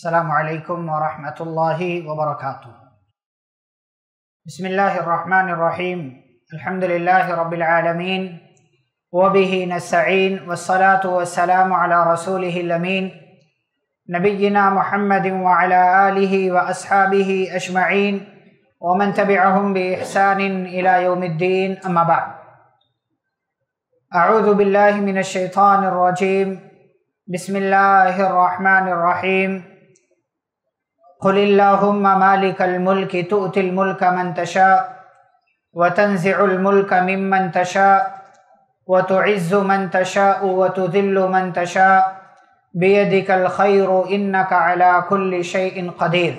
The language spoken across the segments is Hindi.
अस्सलामुअलैकुम वरहमतुल्लाहि वबरकातुह। बिस्मिल्लाहिर्रहमानिर्रहीम। अल्हम्दुलिल्लाहि रब्बिल आलमीन वबिही नस्तईन वस्सलातु वस्सलामु अला रसूलिहिल अमीन नबिय्यिना मुहम्मदिन व अला आलिहि व अस्हाबिहि अजमईन व मन तबिअहुम बि इहसानिन इला यौमिद्दीन। अम्मा बाद। अऊज़ु बिल्लाहि मिनश शैतानिर रजीम। बिस्मिल्लाहिर्रहमानिर्रहीम। قل اللهم مالك الملك تؤتي الملك من تشاء وتنزع الملك ممن تشاء وتعز من تشاء وتذل من تشاء بيدك الخير إنك على كل شيء قدير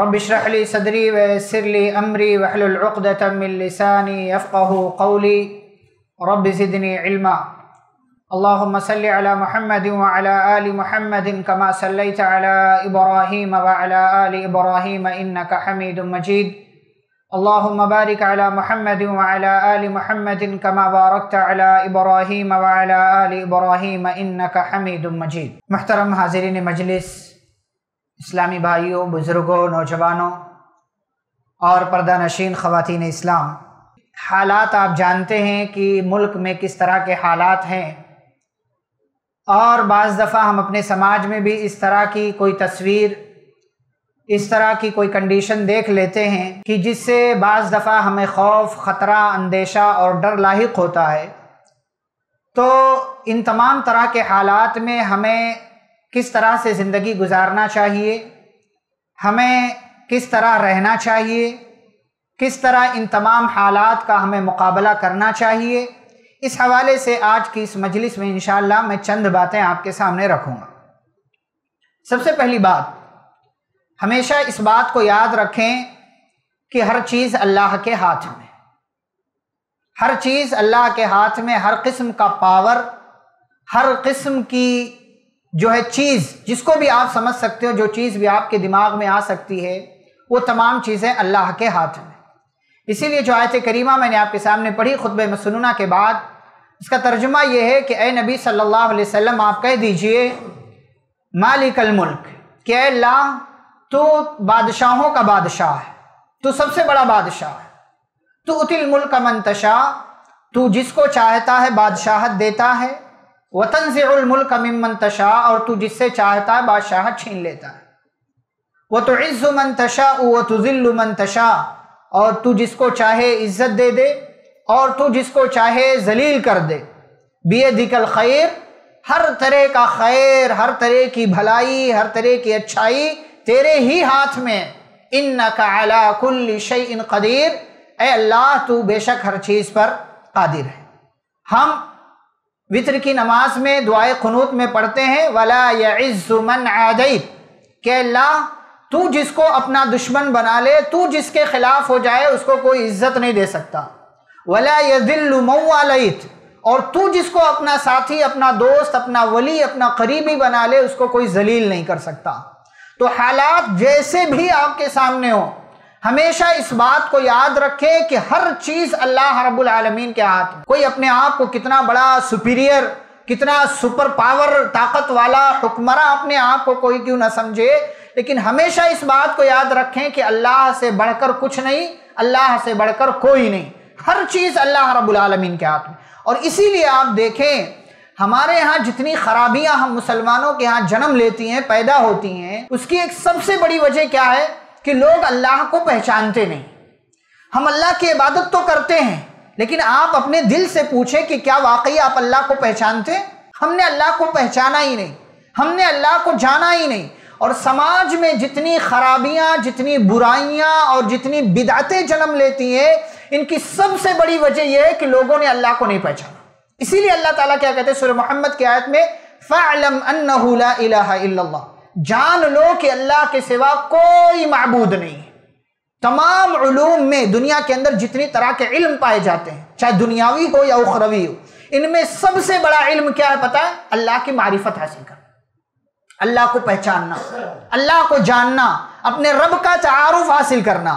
رب اشرح لي صدري ويسر لي أمري واحلل عقدة من لساني يفقه قولي رب زدني علما اللهم صل على محمد وعلى آل محمد كما صليت على إبراهيم وعلى آل إبراهيم إنك حميد مجيد اللهم بارك على محمد وعلى آل محمد كما باركت على إبراهيم وعلى آل إبراهيم إنك حميد مجيد। محترم हाज़िरीन मजलिस, इस्लामी भाइयों, बुज़ुर्गों, नौजवानों और पर्दानशीन ख़वातीन इस्लाम, हालात आप जानते हैं कि मुल्क में किस तरह के हालात हैं और बाज़ दफ़ा हम अपने समाज में भी इस तरह की कोई तस्वीर, इस तरह की कोई कंडीशन देख लेते हैं कि जिससे बाज़ दफ़ा हमें खौफ, ख़तरा, अंदेशा और डर लाहिक होता है। तो इन तमाम तरह के हालात में हमें किस तरह से ज़िंदगी गुजारना चाहिए, हमें किस तरह रहना चाहिए, किस तरह इन तमाम हालात का हमें मुकाबला करना चाहिए, इस हवाले से आज की इस मजलिस में इंशाअल्लाह मैं चंद बातें आपके सामने रखूँगा। सबसे पहली बात, हमेशा इस बात को याद रखें कि हर चीज़ अल्लाह के हाथ में, हर चीज़ अल्लाह के हाथ में। हर किस्म का पावर, हर किस्म की जो है चीज़, जिसको भी आप समझ सकते हो, जो चीज़ भी आपके दिमाग में आ सकती है, वो तमाम चीज़ें अल्लाह के हाथ में। इसीलिए जो आयत करीमा मैंने आपके सामने पढ़ी खुतबे मसनूना के बाद, इसका तर्जुमा यह है कि ए नबी सल्लल्लाहु अलैहि वसल्लम, आप कह दीजिए मालिकल मुल्क, कि ए अल्लाह, तू बादशाहों का बादशाह है, तू सबसे बड़ा बादशाह है। तू उतिल मुल्क मन तशा, तू जिसको चाहता है बादशाहत देता है। वतनज़िउल मुल्क मिम्मन तशा, और तू जिससे चाहता है बादशाहत छीन लेता है। वतुइज़्ज़ु मन तशा वतुज़िल्लु मन तशा, और तू जिसको चाहे इज़्ज़त दे दे और तू जिसको चाहे ज़लील कर दे। बियदिकल खैर, हर तरह का खैर, हर तरह की भलाई, हर तरह की अच्छाई तेरे ही हाथ में। इन्नका अला कुल्लि शैइन क़दीर, ए अल्लाह, तू बेशक हर चीज़ पर क़ादिर है। हम वित्र की नमाज में दुआए क़ुनूत में पढ़ते हैं वला यइज़्ज़ु मन आदैत, के अल्लाह, तू जिसको अपना दुश्मन बना ले, तू जिसके खिलाफ हो जाए, उसको कोई इज्जत नहीं दे सकता। वला यदिल्लु मौवालैत, और तू जिसको अपना साथी, अपना दोस्त, अपना वली, अपना करीबी बना ले, उसको कोई जलील नहीं कर सकता। तो हालात जैसे भी आपके सामने हो, हमेशा इस बात को याद रखें कि हर चीज़ अल्लाह रब्बुल आलमीन के हाथ में। कोई अपने आप को कितना बड़ा सुपीरियर, कितना सुपर पावर, ताकत वाला हुक्मरा अपने आप को कोई क्यों ना समझे, लेकिन हमेशा इस बात को याद रखें कि अल्लाह से बढ़कर कुछ नहीं, अल्लाह से बढ़कर कोई नहीं। हर चीज़ अल्लाह रब्बुल आलमीन के हाथ में। और इसीलिए आप देखें, हमारे यहाँ जितनी खराबियाँ हम मुसलमानों के यहाँ जन्म लेती हैं, पैदा होती हैं, उसकी एक सबसे बड़ी वजह क्या है कि लोग अल्लाह को पहचानते नहीं। हम अल्लाह की इबादत तो करते हैं, लेकिन आप अपने दिल से पूछें कि क्या वाकई आप अल्लाह को पहचानते हैं? हमने अल्लाह को पहचाना ही नहीं, हमने अल्लाह को जाना ही नहीं। और समाज में जितनी खराबियाँ, जितनी बुराइयाँ और जितनी बिदअतें जन्म लेती हैं, इनकी सबसे बड़ी वजह यह है कि लोगों ने अल्लाह को नहीं पहचाना। इसीलिए अल्लाह ताला क्या कहते हैं सूरह मोहम्मद की आयत में, फ़अलम अन्नहु ला इलाहा इल्लल्लाह, जान लो कि अल्लाह के सिवा कोई माबूद नहीं। तमाम उलूम में, दुनिया के अंदर जितनी तरह के इल्म पाए जाते हैं, चाहे दुनियावी हो या उखरवी हो, इनमें सबसे बड़ा इल्म क्या है पता है? अल्लाह की मारिफत हासिल करना, अल्लाह को पहचानना, अल्लाह को जानना, अपने रब का तारुफ हासिल करना।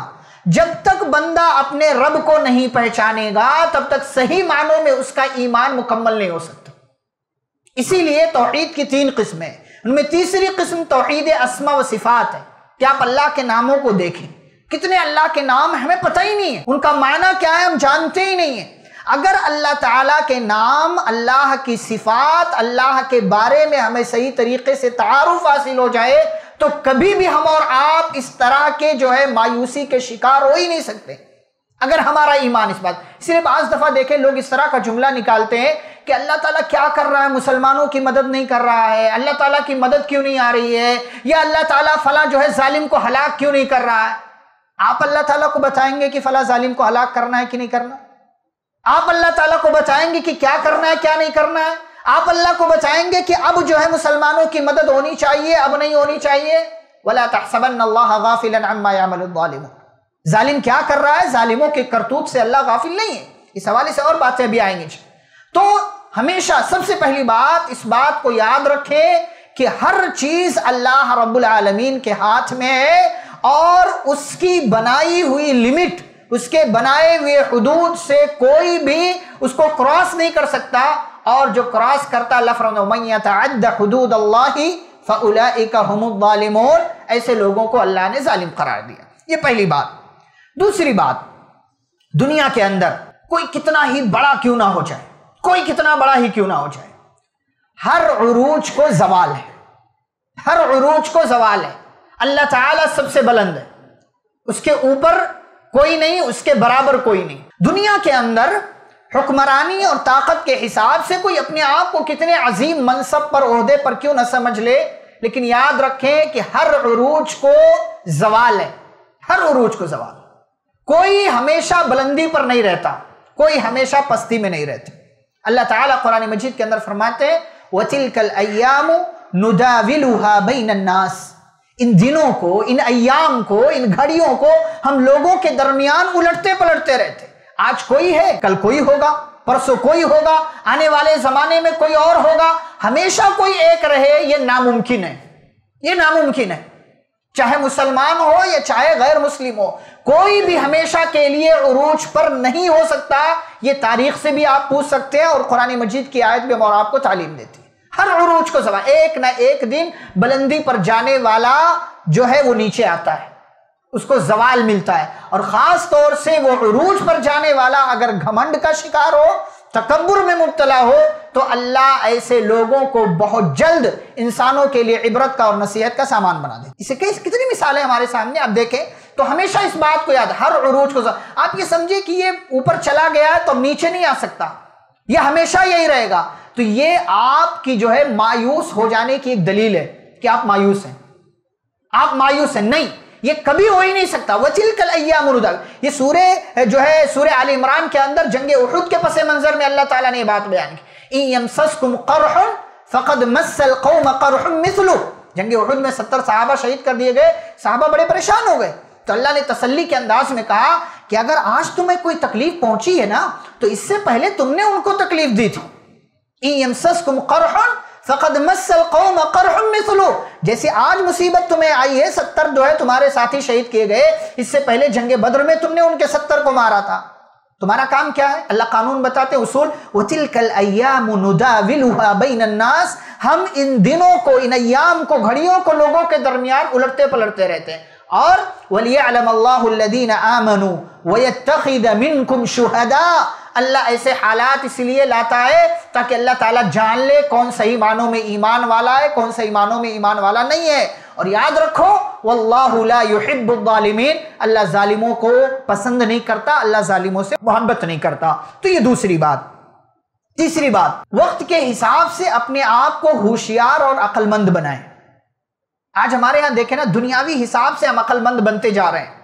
जब तक बंदा अपने रब को नहीं पहचानेगा, तब तक सही मानों में उसका ईमान मुकम्मल नहीं हो सकता। इसीलिए तौहीद की तीन किस्में, उनमें तीसरी किस्म तौहीद अस्मा व सिफात है कि आप अल्लाह के नामों को देखें। कितने अल्लाह के नाम हमें पता ही नहीं है, उनका मायना क्या है हम जानते ही नहीं है। अगर अल्लाह ताला के नाम, अल्लाह की सिफात, अल्लाह के बारे में हमें सही तरीके से तारुफ हासिल हो जाए तो कभी भी हम और आप इस तरह के जो है मायूसी के शिकार हो ही नहीं सकते अगर हमारा ईमान इस बात। इसलिए बाज़ दफ़ा देखें लोग इस तरह का जुमला निकालते हैं कि अल्लाह ताला क्या कर रहा है, मुसलमानों की मदद नहीं कर रहा है, अल्लाह ताला की मदद क्यों नहीं आ रही है, या अल्लाह ताला फला जो है जालिम को हलाक क्यों नहीं कर रहा है। आप अल्लाह ताला को बताएंगे कि फला जालिम को हलाक करना है कि नहीं करना? आप अल्लाह ताला को बताएंगे कि क्या करना है क्या नहीं करना है? आप अल्लाह को बताएंगे कि अब जो है मुसलमानों की मदद होनी चाहिए अब नहीं होनी चाहिए। वला तहसबन्नल्लाह गाफिलन अम्मा यअमलुज़ ज़ालिमून, जालिम क्या कर रहा है, जालिमों के करतूत से अल्लाह गाफिल नहीं है। इस हवाले से और बातें भी आएंगी। तो हमेशा सबसे पहली बात इस बात को याद रखें कि हर चीज अल्लाह रब्बुल आलमीन के हाथ में है और उसकी बनाई हुई लिमिट, उसके बनाए हुए हुदूद से कोई भी उसको क्रॉस नहीं कर सकता। और जो क्रॉस करता हुदूद, ऐसे लोगों को अल्लाह ने जालिम करार दिया। ये पहली बात। दूसरी बात, दुनिया के अंदर कोई कितना ही बड़ा क्यों ना हो जाए, कोई कितना बड़ा ही क्यों ना हो जाए, हर उरूज को जवाल है, हर उरूज को जवाल है। अल्लाह ताला सबसे बुलंद है, उसके ऊपर कोई नहीं, उसके बराबर कोई नहीं। दुनिया के अंदर हुक्मरानी और ताकत के हिसाब से कोई अपने आप को कितने अजीम मनसब पर, ओहदे पर क्यों ना समझ ले, लेकिन याद रखें कि हर उरूज को जवाल है, हर उरूज को जवाल। कोई हमेशा बुलंदी पर नहीं रहता, कोई हमेशा पस्ती में नहीं रहता। अल्लाह ताला कुरान मजीद के अंदर फरमाते हैं वतिलकल अय्यामु नुदाविलुहा बैनन्नास, इन दिनों को, इन अय्याम को, इन घड़ियों को हम लोगों के दरमियान उलटते पलटते रहते। आज कोई है, कल कोई होगा, परसों कोई होगा, आने वाले जमाने में कोई और होगा। हमेशा कोई एक रहे यह नामुमकिन है, यह नामुमकिन है। चाहे मुसलमान हो या चाहे गैर मुस्लिम हो, कोई भी हमेशा के लिए उरूज पर नहीं हो सकता। ये तारीख से भी आप पूछ सकते हैं और कुरान मजीद की आयत भी और आपको तालीम देती है। हर उरूज को जवाब, एक ना एक दिन बुलंदी पर जाने वाला जो है वो नीचे आता है, उसको जवाल मिलता है। और खास तौर से वो उरूज पर जाने वाला अगर घमंड का शिकार हो, तकब्बुर में मुब्तला हो, तो अल्लाह ऐसे लोगों को बहुत जल्द इंसानों के लिए इबरत का और नसीहत का सामान बना दे। इसे कितनी मिसालें हमारे सामने आप देखें। तो हमेशा इस बात को याद, हर उरूज को आप ये समझिए कि ये ऊपर चला गया है तो नीचे नहीं आ सकता, ये हमेशा यही रहेगा। तो ये आपकी जो है मायूस हो जाने की एक दलील है कि आप मायूस हैं, आप मायूस हैं। नहीं, ये कभी हो ही नहीं सकता। वतिलकल अय्याम नुदाविल, ये सूरह जो है सूरह आले इमरान के अंदर जंगे उहुद के पस मंजर में अल्लाह ताला ने बात बयान की। इन यमससकुम करहुन फकद मस्सल कौम करहुन मिसलु, जंगे उहुद में 70 सहाबा शहीद कर दिए गए, सहाबा बड़े परेशान हो गए। तो अल्लाह ने तसल्ली के अंदाज में कहा कि अगर आज तुम्हें कोई तकलीफ पहुंची है ना, तो इससे पहले तुमने उनको तकलीफ दी थी। इन यमससकुम करहुन फ़क़द मस्सल कौम करहुम मिसलु, जैसे आज मुसीबत तुम्हें आई है, 70 जो है तुम्हारे साथी शहीद किए गए, इससे पहले जंगे बद्र में तुमने उनके 70 को मारा था। तुम्हारा काम क्या है? अल्लाह कानून बताते उसूल, वतिलकल अय्यामु नुदाविलुहा बैनन्नास, हम इन दिनों को, इन अय्याम को, घड़ियों को लोगों के दरमियान उलटते पलटते रहते हैं। और वलियअलमल्लाहु लदीना आमनू वयत्तखिद मिनकुम शुहदा, अल्लाह ऐसे हालात इसलिए लाता है ताकि अल्लाह ताला जान ले कौन सही मानों में ईमान वाला है, कौन सही मानों में ईमान वाला नहीं है। और याद रखो वल्लाहु ला युहिब्बुल ज़ालिमीन, अल्लाह जालिमों को पसंद नहीं करता, अल्लाह जालिमों से मोहब्बत नहीं करता। तो ये दूसरी बात। तीसरी बात, वक्त के हिसाब से अपने आप को होशियार और अक्लमंद बनाए। आज हमारे यहां देखे ना, दुनियावी हिसाब से हम अक्लमंद बनते जा रहे हैं,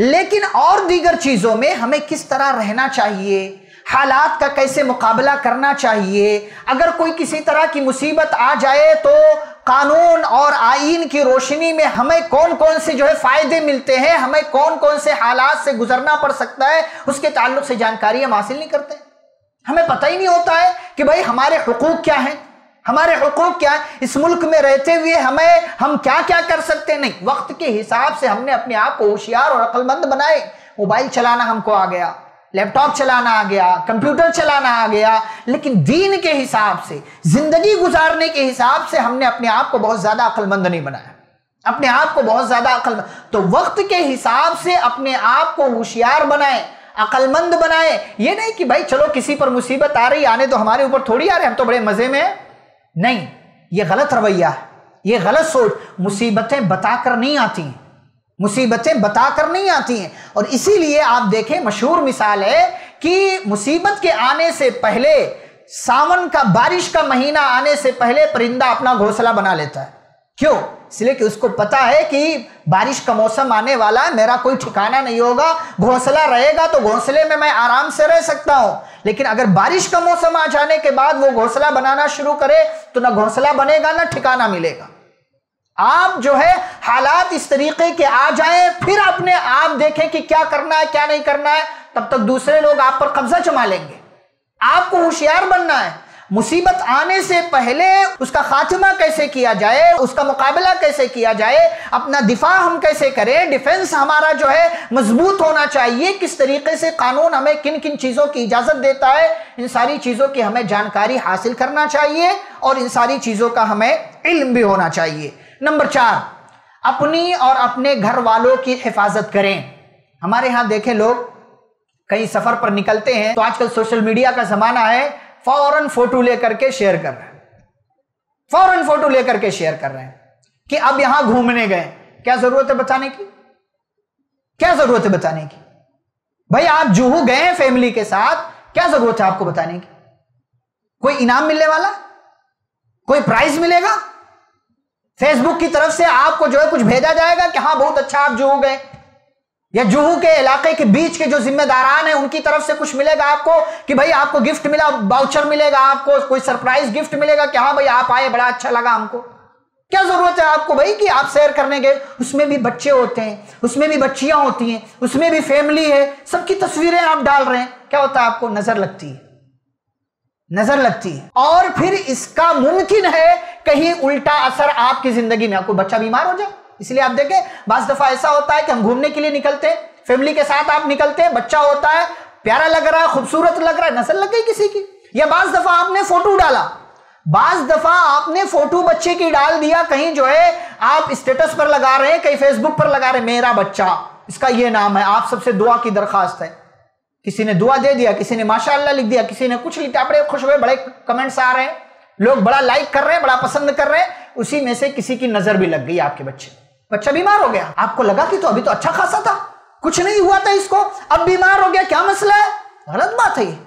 लेकिन और दीगर चीज़ों में हमें किस तरह रहना चाहिए, हालात का कैसे मुकाबला करना चाहिए, अगर कोई किसी तरह की मुसीबत आ जाए तो कानून और आईन की रोशनी में हमें कौन कौन से जो है फ़ायदे मिलते हैं, हमें कौन कौन से हालात से गुजरना पड़ सकता है, उसके ताल्लुक से जानकारी हम हासिल नहीं करते। हमें पता ही नहीं होता है कि भाई हमारे हुकूक क्या हैं, हमारे हुकूक क्या है, इस मुल्क में रहते हुए हमें हम क्या क्या कर सकते। नहीं, वक्त के हिसाब से हमने अपने आप को होशियार और अक्लमंद बनाए। मोबाइल चलाना हमको आ गया, लैपटॉप चलाना आ गया, कंप्यूटर चलाना आ गया, लेकिन दीन के हिसाब से, जिंदगी गुजारने के हिसाब से हमने अपने आप को बहुत ज्यादा अक्लमंद नहीं बनाया, अपने आप को बहुत ज्यादा अक्लमंद। तो वक्त के हिसाब से अपने आप को होशियार बनाए, अक्लमंद बनाए। ये नहीं कि भाई चलो किसी पर मुसीबत आ रही, आने तो हमारे ऊपर थोड़ी आ रही, हम तो बड़े मजे में। नहीं, ये गलत रवैया है, ये गलत सोच। मुसीबतें बताकर नहीं आती हैं, मुसीबतें बताकर नहीं आती हैं। और इसीलिए आप देखें, मशहूर मिसाल है कि मुसीबत के आने से पहले, सावन का, बारिश का महीना आने से पहले परिंदा अपना घोंसला बना लेता है। क्यों? इसलिए कि उसको पता है कि बारिश का मौसम आने वाला है, मेरा कोई ठिकाना नहीं होगा, घोंसला रहेगा तो घोंसले में मैं आराम से रह सकता हूं। लेकिन अगर बारिश का मौसम आ जाने के बाद वो घोंसला बनाना शुरू करे तो ना घोंसला बनेगा, ना ठिकाना मिलेगा। आप जो है, हालात इस तरीके के आ जाए, फिर अपने आप देखें कि क्या करना है, क्या नहीं करना है। तब तक दूसरे लोग आप पर कब्जा जमा लेंगे। आपको होशियार बनना है। मुसीबत आने से पहले उसका खात्मा कैसे किया जाए, उसका मुकाबला कैसे किया जाए, अपना दिफा हम कैसे करें, डिफेंस हमारा जो है मजबूत होना चाहिए, किस तरीके से कानून हमें किन किन चीज़ों की इजाज़त देता है, इन सारी चीज़ों की हमें जानकारी हासिल करना चाहिए और इन सारी चीज़ों का हमें इल्म भी होना चाहिए। नंबर 4, अपनी और अपने घर वालों की हिफाजत करें। हमारे यहाँ देखें, लोग कहीं सफ़र पर निकलते हैं तो आजकल सोशल मीडिया का ज़माना है, फौरन फोटो लेकर के शेयर कर रहे हैं, फौरन फोटो लेकर के शेयर कर रहे हैं कि अब यहां घूमने गए। क्या जरूरत है बताने की? क्या जरूरत है बताने की? भाई आप जुहू गए फैमिली के साथ, क्या जरूरत है आपको बताने की? कोई इनाम मिलने वाला, कोई प्राइज मिलेगा? फेसबुक की तरफ से आपको जो है कुछ भेजा जाएगा कि हाँ बहुत अच्छा आप जुहू गए, या जुहू के इलाके के बीच के जो जिम्मेदारान हैं उनकी तरफ से कुछ मिलेगा आपको कि भाई आपको गिफ्ट मिला, वाउचर मिलेगा, आपको कोई सरप्राइज गिफ्ट मिलेगा कि हाँ भाई आप आए, बड़ा अच्छा लगा हमको। क्या जरूरत है आपको भाई कि आप सैर करने गए? उसमें भी बच्चे होते हैं, उसमें भी बच्चियां होती हैं, उसमें भी फैमिली है, सबकी तस्वीरें आप डाल रहे हैं। क्या होता है आपको? नजर लगती है, नजर लगती है। और फिर इसका मुमकिन है कहीं उल्टा असर आपकी जिंदगी में, आपको बच्चा बीमार हो जाए। इसलिए आप देखें, बाज़ दफा ऐसा होता है कि हम घूमने के लिए निकलते हैं, फैमिली के साथ आप निकलते हैं, बच्चा होता है, प्यारा लग रहा है, खूबसूरत लग रहा है, नजर लग गई किसी की। या बाज़ दफा आपने फोटो डाला, बाज़ दफा आपने फोटो बच्चे की डाल दिया, कहीं जो है आप स्टेटस पर लगा रहे हैं, कहीं फेसबुक पर लगा रहे हैं, मेरा बच्चा, इसका ये नाम है। आप सबसे दुआ की दरखास्त है। किसी ने दुआ दे दिया, किसी ने माशाअल्लाह लिख दिया, किसी ने कुछ लिखा, बड़े खुश हुए, बड़े कमेंट्स आ रहे हैं, लोग बड़ा लाइक कर रहे हैं, बड़ा पसंद कर रहे हैं। उसी में से किसी की नजर भी लग गई, आपके बच्चा बीमार हो गया। आपको लगा कि तो अभी तो अच्छा खासा था, कुछ नहीं हुआ था इसको, अब बीमार हो गया, क्या मसला है? गलत बात है ये।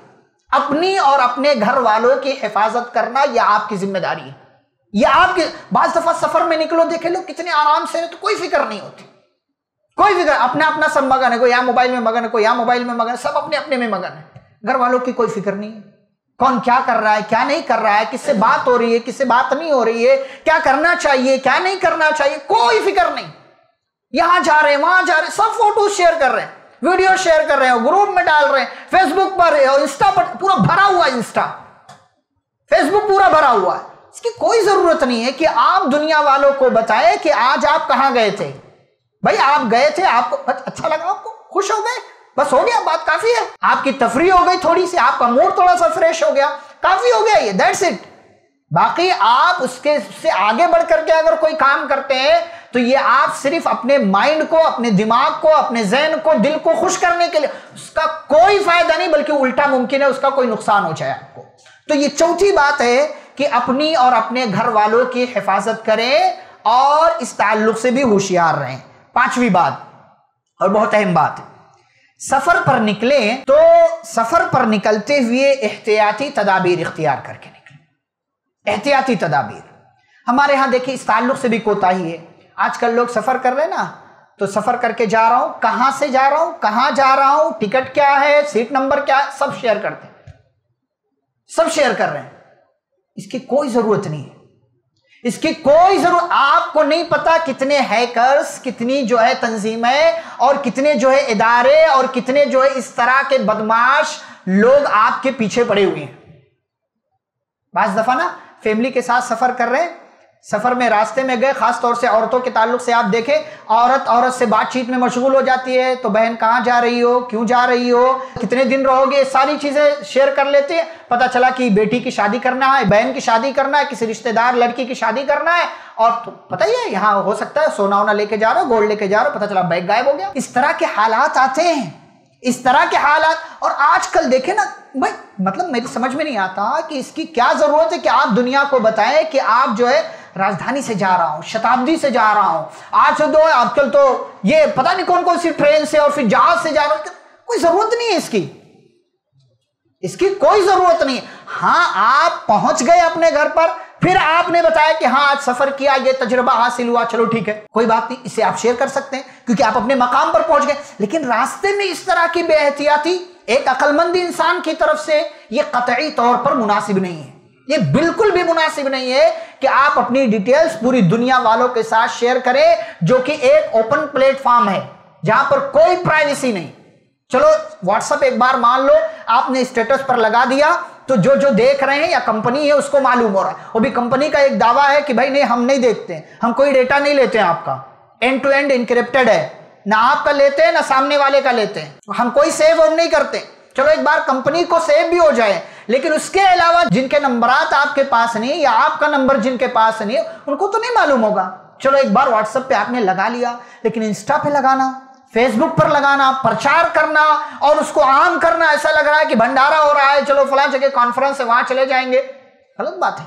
अपनी और अपने घर वालों की हिफाजत करना यह आपकी जिम्मेदारी है, यह आपके। बाज़ दफा सफर में निकलो, देखे लोग कितने आराम से, तो कोई फिक्र नहीं होती, कोई फिक्र, अपना अपना सब मगन है, कोई या मोबाइल में मगन है, कोई या मोबाइल में मगन, सब अपने अपने में मगन है। घर वालों की कोई फिक्र नहीं है, कौन क्या कर रहा है, क्या नहीं कर रहा है, किससे बात हो रही है, किससे बात नहीं हो रही है, क्या करना चाहिए, क्या नहीं करना चाहिए, कोई फिक्र नहीं। यहां जा रहे हैं, वहां जा रहे हैं, सब फोटो शेयर कर रहे हैं, वीडियो शेयर कर रहे हैं, ग्रुप में डाल रहे हैं, फेसबुक पर, इंस्टा पर, पूरा भरा हुआ है इंस्टा, फेसबुक पूरा भरा हुआ है। इसकी कोई जरूरत नहीं है कि आप दुनिया वालों को बताएं कि आज आप कहां गए थे। भाई आप गए थे, आपको अच्छा लगा, आपको खुश हो गए, बस हो गया, बात काफी है। आपकी तफरी हो गई थोड़ी सी, आपका मूड थोड़ा सा फ्रेश हो गया, काफी हो गया ये, दैट्स इट। बाकी आप उसके से आगे बढ़ करके अगर कोई काम करते हैं तो ये आप सिर्फ अपने माइंड को, अपने दिमाग को, अपने जहन को, दिल को खुश करने के लिए, उसका कोई फायदा नहीं, बल्कि उल्टा मुमकिन है उसका कोई नुकसान हो जाए आपको। तो ये चौथी बात है कि अपनी और अपने घर वालों की हिफाजत करें और इस ताल्लुक से भी होशियार रहें। पांचवी बात, और बहुत अहम बात है, सफर पर निकले तो सफर पर निकलते हुए एहतियाती तदाबीर इख्तियार करके निकले। एहतियाती तदाबीर हमारे यहाँ देखिए, इस ताल्लुक से भी कोताही है। आजकल लोग सफर कर रहे हैं ना, तो सफर करके जा रहा हूँ, कहाँ से जा रहा हूँ, कहाँ जा रहा हूँ, टिकट क्या है, सीट नंबर क्या है, सब शेयर करते हैं, सब शेयर कर रहे हैं। इसकी कोई जरूरत नहीं है, इसकी कोई जरूरत। आपको नहीं पता कितने हैकर्स, कितनी जो है तंजीमें, और कितने जो है इदारे, और कितने जो है इस तरह के बदमाश लोग आपके पीछे पड़े हुए हैं। बाज़ दफा ना फैमिली के साथ सफर कर रहे हैं, सफर में, रास्ते में गए, खास तौर से औरतों के ताल्लुक से आप देखें, औरत से बातचीत में मशगूल हो जाती है, तो बहन कहाँ जा रही हो, क्यों जा रही हो, कितने दिन रहोगे, सारी चीज़ें शेयर कर लेते हैं। पता चला कि बेटी की शादी करना है, बहन की शादी करना है, किसी रिश्तेदार लड़की की शादी करना है, और तो पता ही है यहाँ हो सकता है सोना वोना लेके जा रहे हो, गोल्ड लेके जा रहे हो, पता चला बैग गायब हो गया। इस तरह के हालात आते हैं, इस तरह के हालात। और आजकल देखें ना भाई, मतलब मेरी समझ में नहीं आता कि इसकी क्या ज़रूरत है कि आप दुनिया को बताएं कि आप जो है राजधानी से जा रहा हूँ, शताब्दी से जा रहा हूँ, आज से दो आजकल तो ये पता नहीं कौन कौन सी ट्रेन से और फिर जहाज से जा रहा हूँ। कोई ज़रूरत नहीं है इसकी कोई ज़रूरत नहीं है। हाँ, आप पहुँच गए अपने घर पर, फिर आपने बताया कि हाँ आज सफ़र किया, ये तजुर्बा हासिल हुआ, चलो ठीक है कोई बात नहीं, इसे आप शेयर कर सकते हैं क्योंकि आप अपने मकाम पर पहुँच गए। लेकिन रास्ते में इस तरह की बेहतियाती एक अक्लमंद इंसान की तरफ से ये कतई तौर पर मुनासिब नहीं है, ये बिल्कुल भी मुनासिब नहीं है कि आप अपनी डिटेल्स पूरी दुनिया वालों के साथ शेयर करें, जो कि एक ओपन प्लेटफॉर्म है जहां पर कोई प्राइवेसी नहीं। चलो व्हाट्सएप एक बार मान लो आपने स्टेटस पर लगा दिया, तो जो जो देख रहे हैं या कंपनी है उसको मालूम हो रहा है, वो भी कंपनी का एक दावा है कि भाई नहीं हम नहीं देखते, हम कोई डेटा नहीं लेते हैं आपका, एंड टू एंड इनक्रिप्टेड है, ना आपका लेते हैं ना सामने वाले का लेते हैं, हम कोई सेव होम नहीं करते। चलो एक बार कंपनी को सेव भी हो जाए, लेकिन उसके अलावा जिनके नंबरात आपके पास नहीं या आपका नंबर जिनके पास नहीं उनको तो नहीं मालूम होगा। चलो एक बार व्हाट्सएप पे आपने लगा लिया, लेकिन इंस्टा पे लगाना, फेसबुक पर लगाना, प्रचार करना और उसको आम करना, ऐसा लग रहा है कि भंडारा हो रहा है, चलो फला जगह कॉन्फ्रेंस है वहां चले जाएंगे। गलत बात है,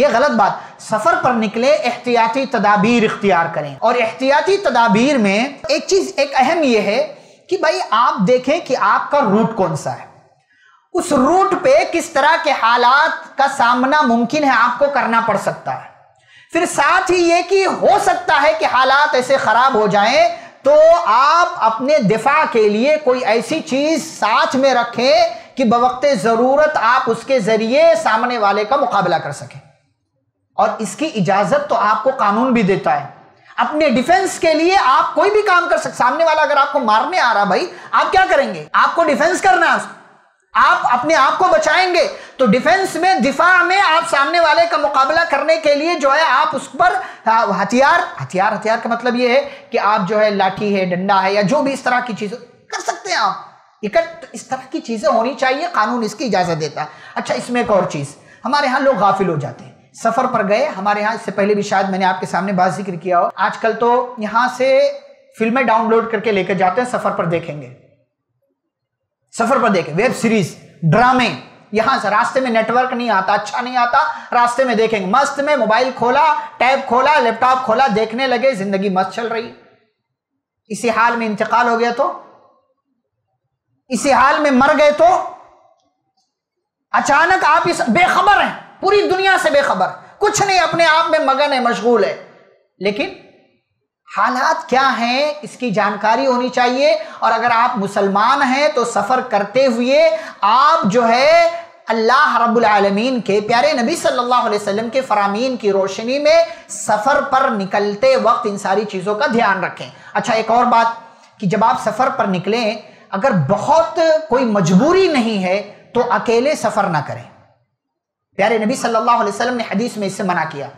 ये गलत बात। सफर पर निकले, एहतियाती तदाबीर इख्तियार करें, और एहतियाती तदाबीर में एक चीज एक अहम यह है कि भाई आप देखें कि आपका रूट कौन सा है, उस रूट पे किस तरह के हालात का सामना मुमकिन है आपको करना पड़ सकता है। फिर साथ ही ये कि हो सकता है कि हालात ऐसे खराब हो जाएं तो आप अपने दिफा के लिए कोई ऐसी चीज साथ में रखें कि बवक्ते जरूरत आप उसके जरिए सामने वाले का मुकाबला कर सकें, और इसकी इजाजत तो आपको कानून भी देता है। अपने डिफेंस के लिए आप कोई भी काम कर सकते, सामने वाला अगर आपको मारने आ रहा भाई आप क्या करेंगे, आपको डिफेंस करना, आप अपने आप को बचाएंगे। तो डिफेंस में, दिफा में आप सामने वाले का मुकाबला करने के लिए जो है आप उस पर हथियार का मतलब ये है कि आप जो है लाठी है, डंडा है या जो भी इस तरह की चीजें कर सकते हैं आप इकट्ठ। तो इस तरह की चीजें होनी चाहिए, कानून इसकी इजाजत देता है। अच्छा, इसमें एक और चीज हमारे यहाँ लोग गाफिल हो जाते हैं, सफर पर गए, हमारे यहाँ इससे पहले भी शायद मैंने आपके सामने बात जिक्र किया हो, आजकल तो यहाँ से फिल्में डाउनलोड करके लेकर जाते हैं, सफर पर देखेंगे, सफर पर देखें वेब सीरीज, ड्रामे, यहां से रास्ते में नेटवर्क नहीं आता, अच्छा नहीं आता, रास्ते में देखेंगे, मस्त में मोबाइल खोला, टैब खोला, लैपटॉप खोला, देखने लगे, जिंदगी मस्त चल रही। इसी हाल में इंतकाल हो गया तो, इसी हाल में मर गए तो, अचानक आप इस बेखबर हैं, पूरी दुनिया से बेखबर, कुछ नहीं, अपने आप में मगन है, मशगूल है, लेकिन हालात क्या हैं इसकी जानकारी होनी चाहिए। और अगर आप मुसलमान हैं तो सफ़र करते हुए आप जो है अल्लाह रब्बुल आलमीन के प्यारे नबी सल्लल्लाहु अलैहि वसल्लम के फरामीन की रोशनी में सफ़र पर निकलते वक्त इन सारी चीज़ों का ध्यान रखें। अच्छा, एक और बात कि जब आप सफ़र पर निकलें, अगर बहुत कोई मजबूरी नहीं है तो अकेले सफ़र ना करें। प्यारे नबी सल्लल्लाहु अलैहि वसल्लम ने हदीस में इससे मना किया,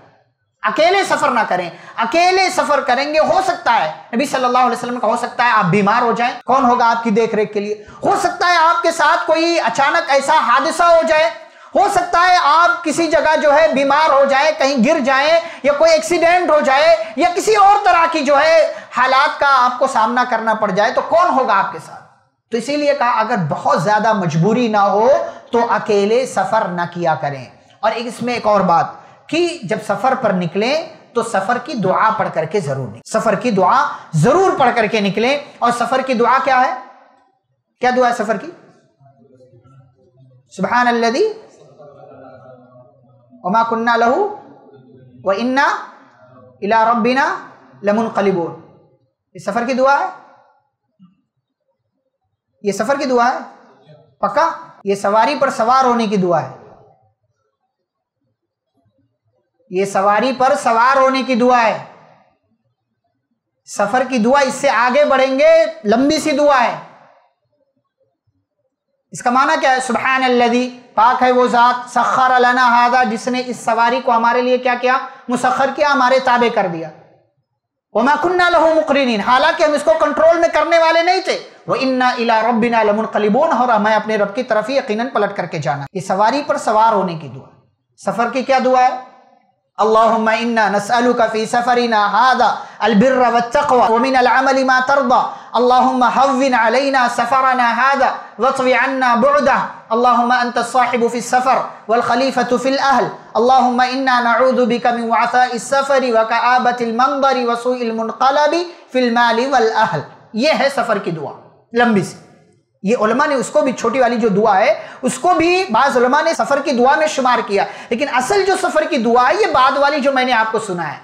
अकेले सफ़र ना करें। अकेले सफ़र करेंगे, हो सकता है नबी सल्लल्लाहु अलैहि वसल्लम का, हो सकता है आप बीमार हो जाएं, कौन होगा आपकी देखरेख के लिए, हो सकता है आपके साथ कोई अचानक ऐसा हादसा हो जाए, हो सकता है आप किसी जगह जो है बीमार हो जाए, कहीं गिर जाए या कोई एक्सीडेंट हो जाए या किसी और तरह की जो है हालात का आपको सामना करना पड़ जाए, तो कौन होगा आपके साथ। तो इसीलिए कहा अगर बहुत ज़्यादा मजबूरी ना हो तो अकेले सफ़र ना किया करें। और इसमें एक और बात कि जब सफर पर निकले तो सफर की दुआ पढ़ करके जरूर निकलें, सफर की दुआ जरूर पढ़ करके निकलें। और सफर की दुआ क्या है, क्या दुआ है सफर की? सुब्हानल्लज़ी वमा कुन्ना लहू व इन्ना इला रब्बिना लमुनक़लिबून, ये सफर की दुआ है, ये सफर की दुआ है पक्का, ये सवारी पर सवार होने की दुआ है, ये सवारी पर सवार होने की दुआ है, सफर की दुआ, इससे आगे बढ़ेंगे, लंबी सी दुआ है। इसका माना क्या है? सुबहान अल्लज़ी, पाक है वो ज़ात, सखर लना हादा, जिसने इस सवारी को हमारे लिए क्या किया? मुसखर किया, हमारे ताबे कर दिया। वमा कुन्ना लहू मुक़रिनीन, हालांकि हम इसको कंट्रोल में करने वाले नहीं थे। व इन्ना इला रब्बिना लमुनक़लिबून, और हमें अपने रब की तरफ ही यकीनन पलट करके जाना। इस सवारी पर सवार होने की दुआ, सफ़र की क्या दुआ है? अल्लाहुम्मा इन्ना नस्अलुका फ़ी सफ़रिना हादा अल-बिर्र वत-तक़वा व मिनल अमली मा तर्दा अल्लाहुम्मा हव्विन अलैना सफ़रना हादा वत्वी अन्ना बुअदा अल्लाहुम्मा अंता साहिबु फ़ी सफ़र वल खलीफ़तु फ़िल अहल अल्लाहुम्मा इन्ना नऊज़ु बिका मिन वअसाइ सफ़री व कआबतिल मंज़री व सूइल मुनक़लबी फ़िल माली वल अहल। ये है सफ़र की दुआ, लंबी सी। ये उलमा ने उसको भी, छोटी वाली जो दुआ है उसको भी बाज़ उलमा ने सफ़र की दुआ में शुमार किया, लेकिन असल जो सफ़र की दुआ है ये बाद वाली जो मैंने आपको सुना है।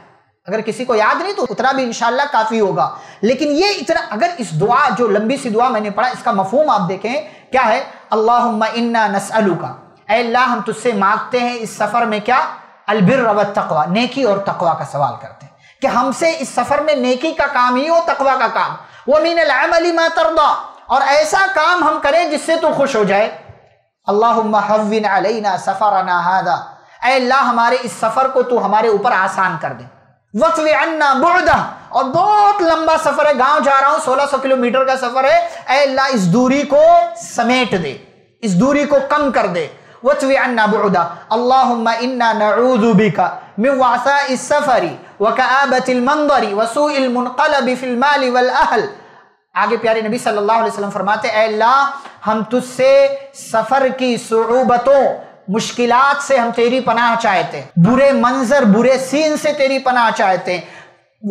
अगर किसी को याद नहीं तो उतना भी इंशाल्लाह काफ़ी होगा, लेकिन ये इतना, अगर इस दुआ जो लंबी सी दुआ मैंने पढ़ा इसका मफ़हूम आप देखें क्या है? अल्लाहुम्मा इन्ना नस्अलुका, ऐ अल्लाह हम तुझसे मांगते हैं इस सफ़र में क्या? अल-बिर्र वत-तक़वा, नेकी और तकवा का सवाल करते हैं कि हमसे इस सफ़र में नेकी का काम ही हो, तकवा का काम। व मिनल अमली मा तर्दा, और ऐसा काम हम करें जिससे तू खुश हो जाए। अल्लाहुम्मा हव्विन अलैना सफ़रना हादा, ऐ अल्लाह हमारे इस सफ़र को तू हमारे ऊपर आसान कर दे। वत्वी अन्ना बुअदा, और बहुत लंबा सफ़र है, गांव जा रहा हूँ 1600 किलोमीटर का सफ़र है, ऐ अल्लाह इस दूरी को समेट दे, इस दूरी को कम कर दे। वत्वी अन्ना बुअदा अल्लाहुम्मा इन्ना नऊज़ु बिका मिन वअसाइ सफ़री व कआबतिल मंज़री व सूइल मुनक़लबी फ़िल माली वल अहल। आगे प्यारे नबी सल्लल्लाहु अलैहि वसल्लम फरमाते हैं, ऐ अल्लाह हम तुझसे सफ़र की सुऊबतों, मुश्किलात से हम तेरी पनाह चाहते हैं, बुरे मंजर, बुरे सीन से तेरी पनाह चाहते हैं।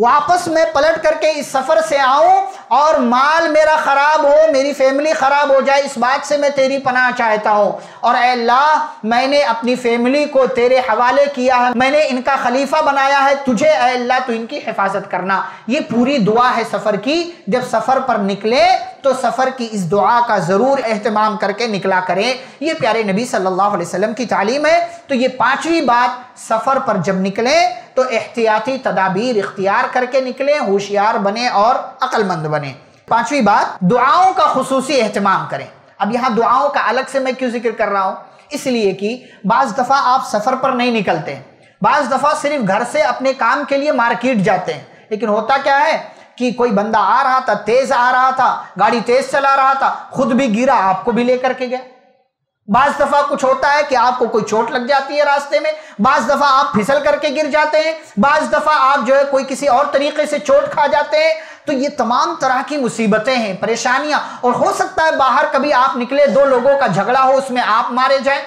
वापस मैं पलट करके इस सफ़र से आऊँ और माल मेरा ख़राब हो, मेरी फैमिली ख़राब हो जाए, इस बात से मैं तेरी पनाह चाहता हूँ। और ऐ अल्लाह मैंने अपनी फैमिली को तेरे हवाले किया है, मैंने इनका खलीफा बनाया है तुझे, ऐ अल्लाह तू इनकी हिफाजत करना। ये पूरी दुआ है सफ़र की। जब सफ़र पर निकले तो सफ़र की इस दुआ का ज़रूर एहतमाम करके निकला करें। ये प्यारे नबी सल्लल्लाहु अलैहि वसल्लम की तालीम है। तो ये पाँचवीं बात, सफ़र पर जब निकलें तो एहतियाती तदाबीर इख्तियार करके निकलें, होशियार बने और अक्लमंद बने। पाँचवीं बात, दुआओं का खुसूसी एहतमाम करें। अब यहाँ दुआओं का अलग से मैं क्यों जिक्र कर रहा हूँ? इसलिए कि बाज़ दफ़ा आप सफ़र पर नहीं निकलते, बाज़ दफ़ा सिर्फ घर से अपने काम के लिए मार्केट जाते हैं, लेकिन होता क्या है कि कोई बंदा आ रहा था, तेज़ आ रहा था, गाड़ी तेज़ चला रहा था, खुद भी गिरा, आपको भी लेकर के गया। बाज़ दफ़ा कुछ होता है कि आपको कोई चोट लग जाती है रास्ते में, बाज़ दफ़ा आप फिसल करके गिर जाते हैं, बाज़ दफ़ा आप जो है कोई किसी और तरीके से चोट खा जाते हैं। तो ये तमाम तरह की मुसीबतें हैं, परेशानियां। और हो सकता है बाहर कभी आप निकले, दो लोगों का झगड़ा हो, उसमें आप मारे जाएं,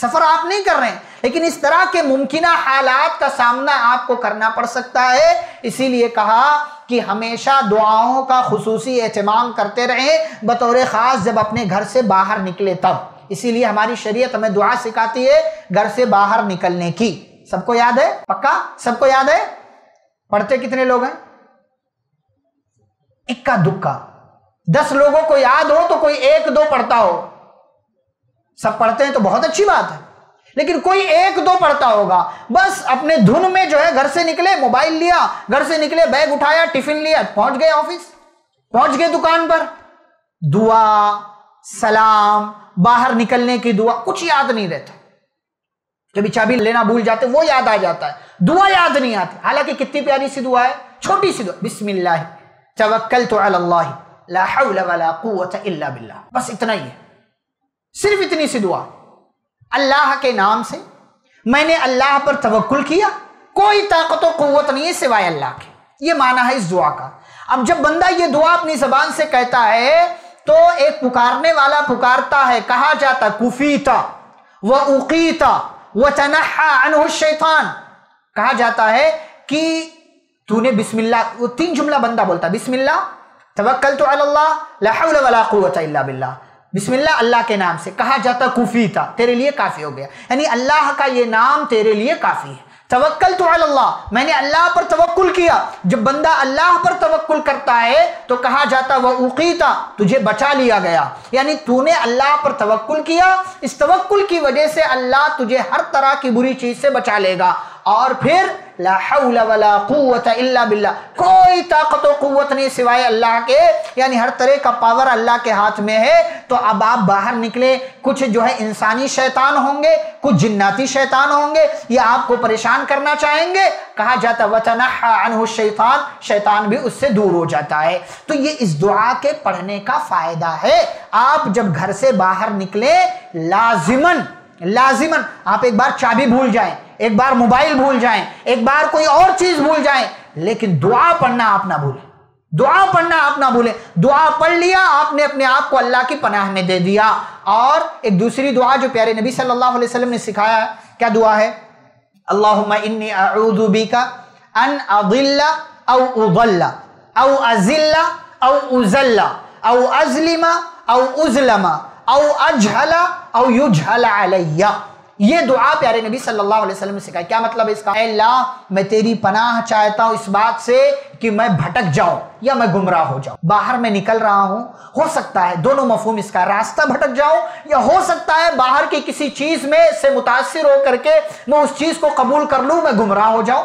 सफ़र आप नहीं कर रहे हैं, लेकिन इस तरह के मुमकिन हालात का सामना आपको करना पड़ सकता है। इसीलिए कहा कि हमेशा दुआओं का खुसूसी एहतमाम करते रहें, बतौर ख़ास जब अपने घर से बाहर निकले तब। इसीलिए हमारी शरीयत हमें दुआ सिखाती है घर से बाहर निकलने की। सबको याद है? पक्का सबको याद है? पढ़ते कितने लोग हैं? इक्का दुक्का 10 लोगों को याद हो तो कोई एक दो पढ़ता हो। सब पढ़ते हैं तो बहुत अच्छी बात है, लेकिन कोई एक दो पढ़ता होगा। बस अपने धुन में जो है घर से निकले, मोबाइल लिया, घर से निकले, बैग उठाया, टिफिन लिया, पहुंच गए ऑफिस, पहुंच गए दुकान पर, दुआ, सलाम, बाहर निकलने की दुआ, कुछ याद नहीं रहता। कभी चाबी लेना भूल जाते, वो याद आ जाता है, दुआ याद नहीं आती। हालांकि कितनी प्यारी सी दुआ है, छोटी सी दुआ, बिस्मिल्लाह तवक्कलतु अलल्लाह ला हौला वला कुव्वता इल्ला बिल्लाह, बस इतना ही है, सिर्फ इतनी सी दुआ। अल्लाह के नाम से मैंने अल्लाह पर तवक्कुल किया, कोई ताकत और कुव्वत नहीं है सिवाय अल्लाह के। ये माना है इस दुआ का। अब जब बंदा ये दुआ अपनी ज़बान से कहता है तो एक पुकारने वाला पुकारता है, कहा जाता कुफीता व उकीता व तनहा अनहु शैतान, कहा जाता है कि तूने बिस्मिल्लाह, वो 3 जुमला बंदा बोलता है, बिस्मिल्लाह तवक्कलतु अलल्लाह ला हौला वला कुव्वता इल्ला बिल्लाह, बिस्मिल्लाह अल्लाह के नाम से, कहा जाता कुफीता, तेरे लिए काफ़ी हो गया, यानी अल्लाह का ये नाम तेरे लिए काफ़ी है। तवक्कलतु अलल्लाह, मैंने अल्लाह पर तवक्कुल किया। जब बंदा अल्लाह पर तवक्कुल करता है तो कहा जाता वह उकीता, तुझे बचा लिया गया, यानी तूने अल्लाह पर तवक्कुल किया, इस तवक्कुल की वजह से अल्लाह तुझे हर तरह की बुरी चीज़ से बचा लेगा। और फिर ला हौला वला कुव्वत इल्ला बिल्ला, कोई ताकत और कुव्वत नहीं सिवाय अल्लाह के, यानी हर तरह का पावर अल्लाह के हाथ में है। तो अब आप बाहर निकले, कुछ जो है इंसानी शैतान होंगे, कुछ जिन्नाती शैतान होंगे, ये आपको परेशान करना चाहेंगे। कहा जाता वतनहा अनहु शैतान, शैतान भी उससे दूर हो जाता है। तो ये इस दुआ के पढ़ने का फायदा है। आप जब घर से बाहर निकले लाजिमन लाजिमन, आप एक बार चाबी भूल जाएं, एक बार मोबाइल भूल जाएं, एक बार कोई और चीज भूल जाएं, लेकिन दुआ पढ़ना आप ना भूलें, दुआ पढ़ना आप ना भूलें। दुआ पढ़ लिया आपने, अपने आप को अल्लाह की पनाह में दे दिया। और एक दूसरी दुआ जो प्यारे नबी सल्लल्लाहु अलैहि वसल्लम ने सिखाया है, क्या दुआ है? अल्लाहुम्मा इन्नी अऊज़ु बिका अन अज़िल्ला औ उज़ल्ला औ अज़िल्ला औ उज़ल्ला औ अज़लिमा औ उज़लमा औ अजहला औ युजहला अलैया। ये दुआ प्यारे नबी सल्लल्लाहु अलैहि वसल्लम ने सिखाया। क्या मतलब इसका? अल्लाह मैं तेरी पनाह चाहता हूं इस बात से कि मैं भटक जाऊं या मैं गुमराह हो जाऊं। बाहर मैं निकल रहा हूं, हो सकता है दोनों मफहूम इसका, रास्ता भटक जाऊं या हो सकता है बाहर की किसी चीज में से मुतासिर होकर के मैं उस चीज को कबूल कर लूं, मैं गुमराह हो जाऊं,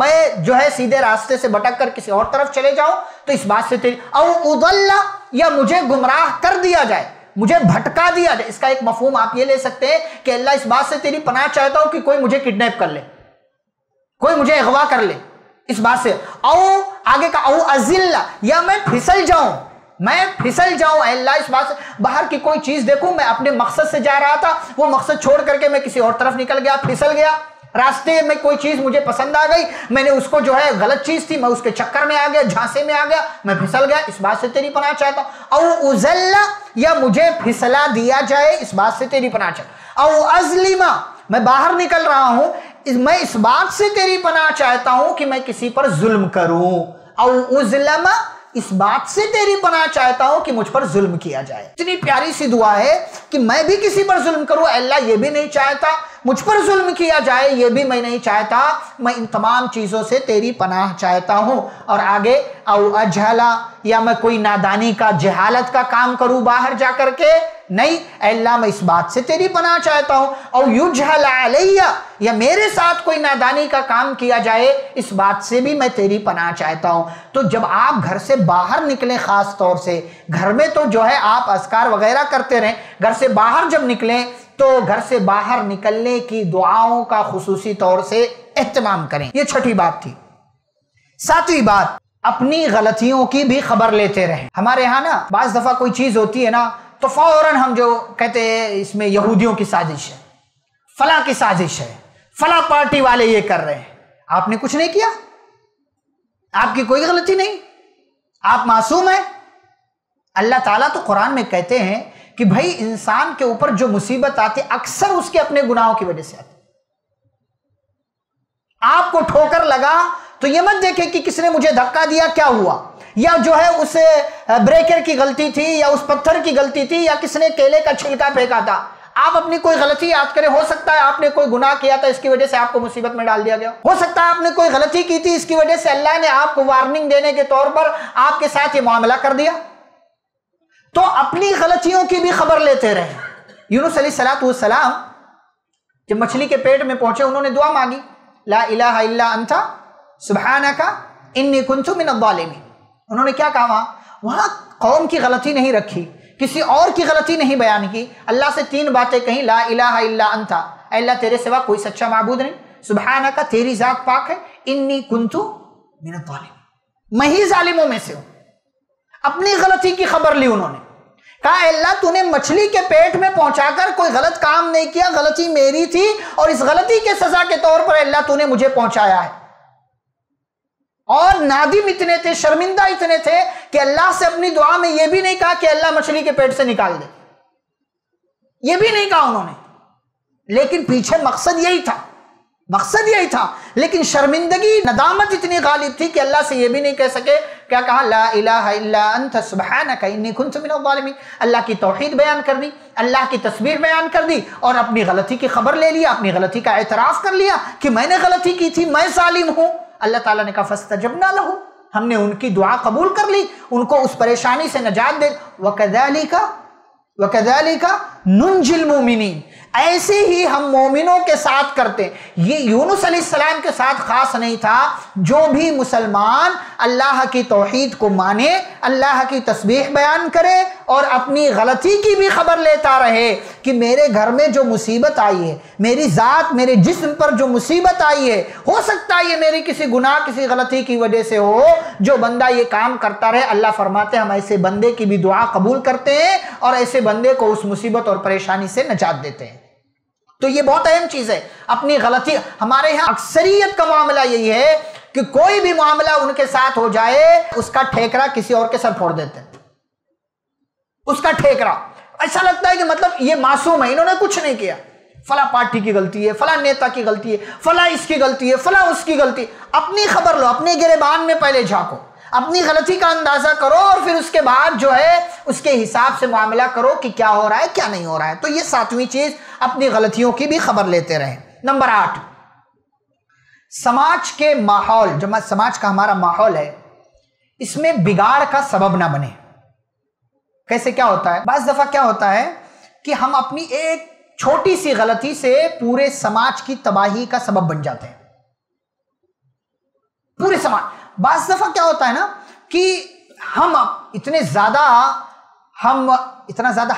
मैं जो है सीधे रास्ते से भटक कर किसी और तरफ चले जाऊं। तो इस बात से तेरी औ उदल्ला, या मुझे गुमराह कर दिया जाए, मुझे भटका दिया जाए। इसका एक मफहूम आप ये ले सकते हैं कि अल्लाह इस बात से तेरी पनाह चाहता हूं कि कोई मुझे किडनैप कर ले, कोई मुझे अगवा कर ले, इस बात से। औ आगे का औ अजिल्ला, या मैं फिसल जाऊं, मैं फिसल जाऊं अल्लाह इस बात से। बाहर की कोई चीज देखूं, मैं अपने मकसद से जा रहा था, वो मकसद छोड़ करके मैं किसी और तरफ निकल गया, फिसल गया, रास्ते में कोई चीज मुझे पसंद आ गई, मैंने उसको जो है गलत चीज थी, मैं उसके चक्कर में आ गया, झांसे में आ गया, मैं फिसल गया, इस बात से तेरी पनाह चाहता हूं। औ उजल्ला, या मुझे फिसला दिया जाए, इस बात से तेरी पनाह चाहता हूं। औ अजलिमा, मैं बाहर निकल रहा हूं, मैं इस बात से तेरी पनाह चाहता हूं कि मैं किसी पर जुल्म करूं। औ उजलमा, इस बात से तेरी पनाह चाहता हूं कि मुझ पर जुल्म किया जाए। इतनी प्यारी सी दुआ है कि मैं भी किसी पर जुल्म करूं अल्लाह ये भी नहीं चाहता, मुझ पर जुल्म किया जाए ये भी मैं नहीं चाहता, मैं इन तमाम चीज़ों से तेरी पनाह चाहता हूं। और आगे औ अजहला, या मैं कोई नादानी का, जहालत का काम करूं बाहर जा कर के, नहीं, अल्लाह मैं इस बात से तेरी पनाह चाहता हूं। औ युजहला अलैया, या मेरे साथ कोई नादानी का काम किया जाए, इस बात से भी मैं तेरी पनाह चाहता हूं। तो जब आप घर से बाहर निकलें, ख़ास तौर से घर में तो जो है आप अस्कार वगैरह करते रहें, घर से बाहर जब निकलें तो घर से बाहर निकलने की दुआओं का खुसूसी तौर से एहतमाम करें। ये छठी बात थी। सातवीं बात, अपनी गलतियों की भी खबर लेते रहें। हमारे यहाँ ना बाज़ दफ़ा कोई चीज़ होती है ना तो फौरन हम जो कहते हैं इसमें यहूदियों की साजिश है, फला की साजिश है, फला पार्टी वाले ये कर रहे हैं। आपने कुछ नहीं किया, आपकी कोई गलती नहीं, आप मासूम हैं। अल्लाह ताला तो कुरान में कहते हैं कि भाई इंसान के ऊपर जो मुसीबत आती अक्सर उसके अपने गुनाहों की वजह से आती। आपको ठोकर लगा तो ये मत देखें कि किसने मुझे धक्का दिया, क्या हुआ, या जो है उस ब्रेकर की गलती थी, या उस पत्थर की गलती थी, या किसने केले का छिलका फेंका था। आप अपनी कोई गलती याद करें, हो सकता है आपने कोई गुनाह किया था, इसकी वजह से आपको मुसीबत में डाल दिया गया, हो सकता है आपने कोई गलती की थी, इसकी वजह से अल्लाह ने आपको वार्निंग देने के तौर पर आपके साथ ये मामला कर दिया। तो अपनी गलतियों की भी खबर लेते रहे। यूनुस अलैहिस्सलाम जब मछली के पेट में पहुंचे, उन्होंने दुआ मांगी, ला इलाहा इल्ला अंता सुब्हानका इन्नी कुंतु मिनज़ ज़ालिमीन। उन्होंने क्या कहा? वहां कौम की गलती नहीं रखी, किसी और की गलती नहीं बयान की, अल्लाह से तीन बातें कहीं, ला इलाहा इल्ला अंता, अल्लाह तेरे सिवा कोई सच्चा माबूद नहीं, सुब्हानका तेरी जात पाक है, इन्नी कुंतु मिनज़ ज़ालिमीन, मैं ही जालिमों में से हूं। अपनी गलती की खबर ली उन्होंने। कहा अल्लाह तूने मछली के पेट में पहुंचाकर कोई गलत काम नहीं किया, गलती मेरी थी और इस गलती के सजा के तौर पर अल्लाह तूने मुझे पहुंचाया है। और नादिम इतने थे, शर्मिंदा इतने थे कि अल्लाह से अपनी दुआ में यह भी नहीं कहा कि अल्लाह मछली के पेट से निकाल दे, यह भी नहीं कहा उन्होंने, लेकिन पीछे मकसद यही था, मकसद यही था। लेकिन शर्मिंदगी, नदामत इतनी गालिब थी कि अल्लाह से ये भी नहीं कह सके। क्या कहा? ला इलाहा इल्ला अंता सुब्हानका इन्नी कुंतु मिनज़ ज़ालिमीन। अल्लाह की तौहीद बयान कर दी, अल्लाह की तस्बीह बयान कर दी और अपनी गलती की खबर ले लिया, अपनी गलती का एतराफ़ कर लिया कि मैंने गलती की थी, मैं ज़ालिम हूँ। अल्लाह ताला ने कहा फस्तजबना लहू, हमने उनकी दुआ कबूल कर ली, उनको उस परेशानी से नजात दे। वकज़ालिका नुंजिल मुमिनीन, ऐसे ही हम मोमिनों के साथ करते। ये यूनुस अलैहिस्सलाम के साथ खास नहीं था। जो भी मुसलमान अल्लाह की तौहीद को माने, अल्लाह की तस्बीह बयान करे और अपनी गलती की भी खबर लेता रहे कि मेरे घर में जो मुसीबत आई है, मेरी ज़ात मेरे जिस्म पर जो मुसीबत आई है, हो सकता है ये मेरी किसी गुनाह किसी गलती की वजह से हो, जो बंदा ये काम करता रहे, अल्लाह फरमाते हम ऐसे बंदे की भी दुआ कबूल करते हैं और ऐसे बंदे को उस मुसीबत और परेशानी से नजात देते हैं। तो ये बहुत अहम चीज़ है, अपनी गलती। हमारे यहाँ अक्सरियत का मामला यही है कि कोई भी मामला उनके साथ हो जाए, उसका ठेकरा किसी और के सर फोड़ देते हैं। उसका ठेकरा ऐसा लगता है कि मतलब ये मासूम है, इन्होंने कुछ नहीं किया, फला पार्टी की गलती है, फला नेता की गलती है, फला इसकी गलती है, फला उसकी गलती। अपनी खबर लो, अपने गिरेबान में पहले झांको, अपनी गलती का अंदाजा करो और फिर उसके बाद जो है उसके हिसाब से मामला करो कि क्या हो रहा है क्या नहीं हो रहा है। तो ये सातवीं चीज, अपनी गलतियों की भी खबर लेते रहें। नंबर 8, समाज के माहौल, जो समाज का हमारा माहौल है, इसमें बिगाड़ का सबब ना बने। कैसे क्या होता है? बस दफा क्या होता है कि हम अपनी एक छोटी सी गलती से पूरे समाज की तबाही का सबब बन जाते हैं। पूरे समाज, बाज़ दफ़ा क्या होता है ना कि हम इतना ज़्यादा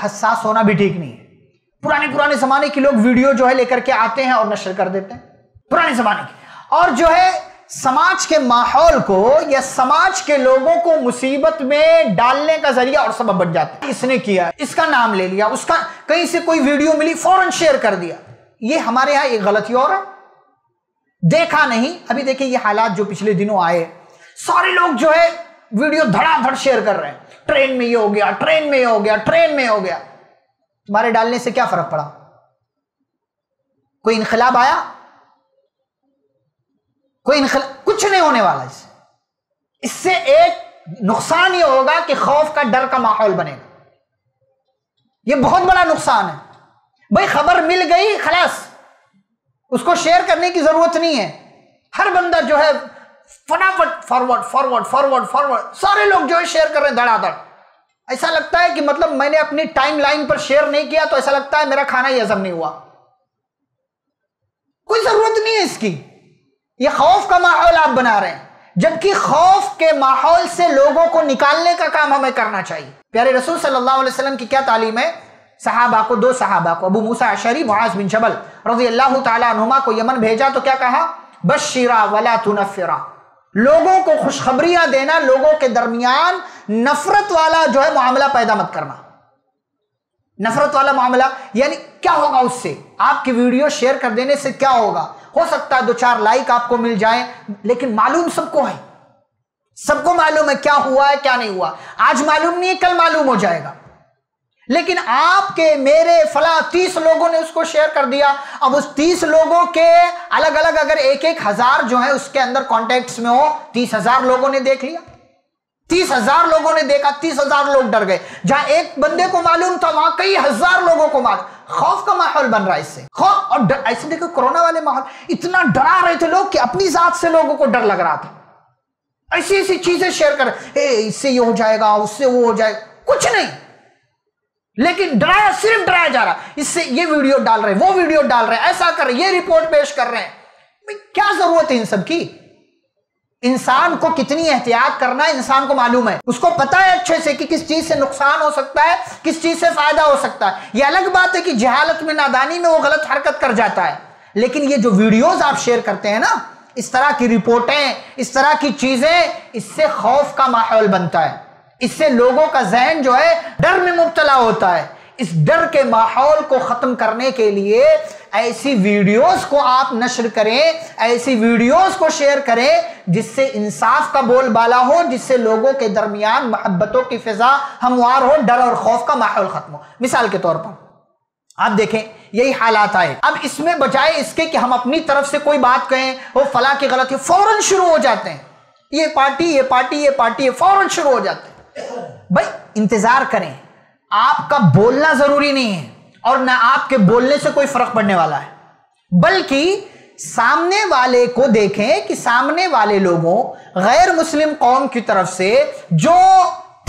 हसास होना भी ठीक नहीं है। पुराने ज़माने के लोग वीडियो जो है लेकर के आते हैं और नशर कर देते हैं पुराने ज़माने के, और जो है समाज के माहौल को या समाज के लोगों को मुसीबत में डालने का जरिया और सबब बन जाता है। इसने किया, इसका नाम ले लिया, उसका कहीं से कोई वीडियो मिली फौरन शेयर कर दिया। ये हमारे यहाँ एक गलती और है, देखा नहीं। अभी देखिए ये हालात जो पिछले दिनों आए, सारे लोग जो है वीडियो धड़ाधड़ शेयर कर रहे हैं, ट्रेन में ये हो गया, ट्रेन में ये हो गया, ट्रेन में ये हो गया। तुम्हारे डालने से क्या फर्क पड़ा? कोई इनकलाब आया? कुछ नहीं होने वाला। इससे एक नुकसान ये होगा कि खौफ का, डर का माहौल बनेगा। ये बहुत बड़ा नुकसान है भाई। खबर मिल गई, खलास, उसको शेयर करने की जरूरत नहीं है। हर बंदा जो है फटाफट फॉरवर्ड, सारे लोग जो है शेयर कर रहे हैं धड़ाधड़। ऐसा लगता है कि मतलब मैंने अपनी टाइमलाइन पर शेयर नहीं किया तो ऐसा लगता है मेरा खाना ही हजम नहीं हुआ। कोई जरूरत नहीं है इसकी। ये खौफ का माहौल आप बना रहे हैं, जबकि खौफ के माहौल से लोगों को निकालने का काम हमें करना चाहिए। प्यारे रसूल सल्लल्लाहु अलैहि वसल्लम की क्या तालीम है? सहाबा को, दो सहाबा को, अबू मूसा अशरी, मुआज़ बिन जबल रज़ियल्लाहु तआला अन्हुमा को यमन भेजा तो क्या कहा? बश्शिरा वला तुनफ़िरा, लोगों को खुशखबरियां देना, लोगों के दरमियान नफरत वाला जो है मामला पैदा मत करना। नफरत वाला मामला यानी क्या होगा? उससे आपकी वीडियो शेयर कर देने से क्या होगा? हो सकता है 2-4 लाइक आपको मिल जाए, लेकिन मालूम सबको है, सबको मालूम है क्या हुआ है क्या नहीं हुआ। आज मालूम नहीं है, कल मालूम हो जाएगा। लेकिन आपके मेरे फला 30 लोगों ने उसको शेयर कर दिया। अब उस 30 लोगों के अलग अलग अगर 1-1 हज़ार जो है उसके अंदर कॉन्टेक्ट्स में हो, 30,000 लोगों ने देख लिया, 30,000 लोगों ने देखा, 30,000 लोग डर गए। जहां एक बंदे को मालूम था वहां कई हजार लोगों को मालूम। खौफ का माहौल बन रहा है इससे, खौफ। और ऐसे देखो कोरोना वाले माहौल, इतना डरा रहे थे लोग कि अपनी जात से लोगों को डर लग रहा था। ऐसी ऐसी चीजें शेयर कर, इससे ये हो जाएगा, उससे वो हो जाएगा, कुछ नहीं, लेकिन डराया, सिर्फ डराया जा रहा। इससे ये वीडियो डाल रहे हैं, वो वीडियो डाल रहे हैं, ऐसा कर रहे हैं, ये रिपोर्ट पेश कर रहे हैं। भाई क्या जरूरत है इन सब की? इंसान को कितनी एहतियात करना है इंसान को मालूम है। उसको पता है अच्छे से कि किस चीज से नुकसान हो सकता है, किस चीज से फायदा हो सकता है। ये अलग बात है कि जहालत में, नादानी में वो गलत हरकत कर जाता है, लेकिन ये जो वीडियोज आप शेयर करते हैं ना, इस तरह की रिपोर्टें, इस तरह की चीजें, इससे खौफ का माहौल बनता है। इससे लोगों का जहन जो है डर में मुब्तला होता है। इस डर के माहौल को खत्म करने के लिए ऐसी वीडियोस को आप नशर करें, ऐसी वीडियोस को शेयर करें जिससे इंसाफ का बोलबाला हो, जिससे लोगों के दरमियान मोहब्बतों की फिजा हमवार हो, डर और खौफ का माहौल खत्म हो। मिसाल के तौर पर आप देखें, यही हालात आए। अब इसमें बजाय इसके कि हम अपनी तरफ से कोई बात कहें, वो फला की गलती, फौरन शुरू हो जाते हैं, ये पार्टी, फौरन शुरू हो जाते हैं। भाई इंतजार करें, आपका बोलना जरूरी नहीं है और ना आपके बोलने से कोई फर्क पड़ने वाला है, बल्कि सामने वाले को देखें कि सामने वाले लोगों, गैर मुस्लिम कौम की तरफ से जो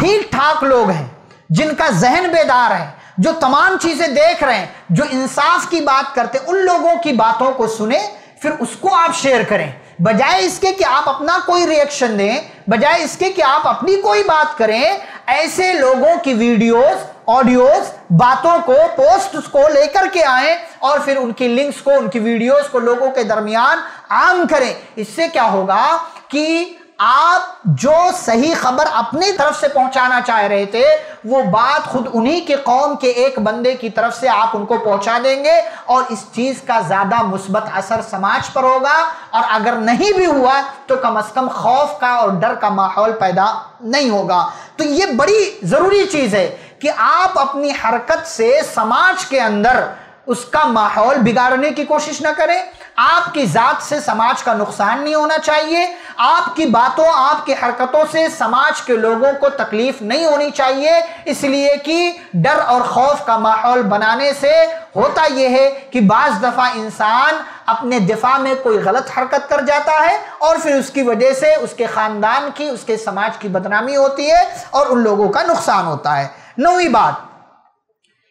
ठीक ठाक लोग हैं, जिनका जहन बेदार है, जो तमाम चीजें देख रहे हैं, जो इंसाफ की बात करते हैं, उन लोगों की बातों को सुने, फिर उसको आप शेयर करें, बजाय इसके कि आप अपना कोई रिएक्शन दें, बजाय इसके कि आप अपनी कोई बात करें। ऐसे लोगों की वीडियोस, ऑडियोज, बातों को, पोस्ट्स को लेकर के आए और फिर उनकी लिंक्स को, उनकी वीडियोस को लोगों के दरमियान आम करें। इससे क्या होगा कि आप जो सही खबर अपनी तरफ से पहुंचाना चाह रहे थे, वो बात खुद उन्हीं के कौम के एक बंदे की तरफ से आप उनको पहुंचा देंगे और इस चीज का ज्यादा मुस्बत असर समाज पर होगा। और अगर नहीं भी हुआ तो कम से कम खौफ का और डर का माहौल पैदा नहीं होगा। तो ये बड़ी जरूरी चीज है कि आप अपनी हरकत से समाज के अंदर उसका माहौल बिगाड़ने की कोशिश ना करें। आपकी जात से समाज का नुकसान नहीं होना चाहिए, आपकी बातों, आपकी हरकतों से समाज के लोगों को तकलीफ नहीं होनी चाहिए, इसलिए कि डर और खौफ का माहौल बनाने से होता यह है कि बाज़ दफ़ा इंसान अपने दिफा में कोई गलत हरकत कर जाता है और फिर उसकी वजह से उसके ख़ानदान की, उसके समाज की बदनामी होती है और उन लोगों का नुकसान होता है। नौवीं बात,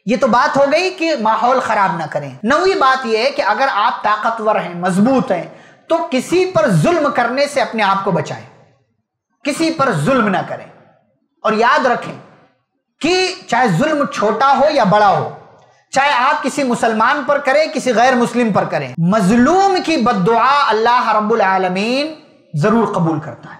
ये तो बात हो गई कि माहौल खराब ना करें। नौवीं बात यह है कि अगर आप ताकतवर हैं, मजबूत हैं, तो किसी पर जुल्म करने से अपने आप को बचाएं, किसी पर जुल्म ना करें। और याद रखें कि चाहे जुल्म छोटा हो या बड़ा हो, चाहे आप किसी मुसलमान पर करें, किसी गैर मुस्लिम पर करें, मजलूम की बद्दुआ अल्लाह रब्बुल आलमीन जरूर कबूल करता है,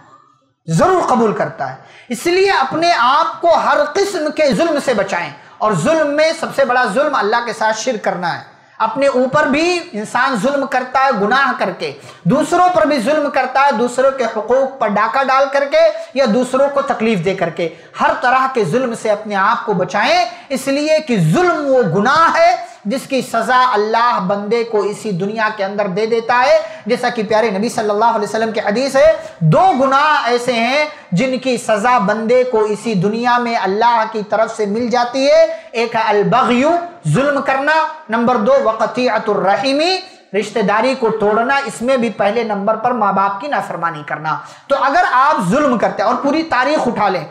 जरूर कबूल करता है। इसलिए अपने आप को हर किस्म के जुल्म से बचाएं। और जुल्म में सबसे बड़ा जुल्म अल्लाह के साथ शिर्क करना है। अपने ऊपर भी इंसान जुल्म करता है गुनाह करके, दूसरों पर भी जुल्म करता है दूसरों के हुकूक पर डाका डाल करके या दूसरों को तकलीफ दे करके। हर तरह के जुल्म से अपने आप को बचाएं, इसलिए कि जुल्म वो गुनाह है जिसकी सज़ा अल्लाह बंदे को इसी दुनिया के अंदर दे देता है। जैसा कि प्यारे नबी सल्लल्लाहु अलैहि वसल्लम की हदीस है, दो गुनाह ऐसे हैं जिनकी सज़ा बंदे को इसी दुनिया में अल्लाह की तरफ से मिल जाती है। एक है अल-बग़्यु, जुल्म करना, नंबर दो वक़तिअतुर रहीमी, रिश्तेदारी को तोड़ना, इसमें भी पहले नंबर पर माँ बाप की नाफरमानी करना। तो अगर आप जुल्म करते हैं, और पूरी तारीख उठा लें,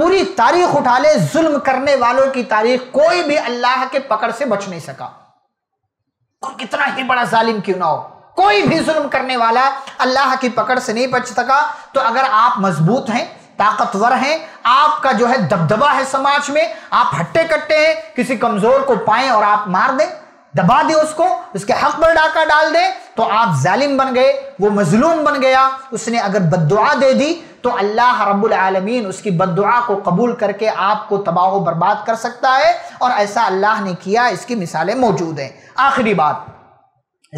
पूरी तारीख उठा ले जुल्म करने वालों की तारीख, कोई भी अल्लाह के पकड़ से बच नहीं सका। और कितना ही बड़ा जालिम क्यों ना हो, कोई भी जुल्म करने वाला अल्लाह की पकड़ से नहीं बच सका। तो अगर आप मजबूत हैं, ताकतवर हैं, आपका जो है दबदबा है समाज में, आप हट्टे कट्टे हैं, किसी कमजोर को पाएं और आप मार दें, दबा दे उसको, उसके हक पर डाका डाल दे, तो आप जालिम बन गए, वो मजलूम बन गया। उसने अगर बद्दुआ दे दी तो अल्लाह रब्बुल आलमीन उसकी बद्दुआ को कबूल करके आपको तबाह बर्बाद कर सकता है। और ऐसा अल्लाह ने किया, इसकी मिसालें मौजूद हैं। आखिरी बात,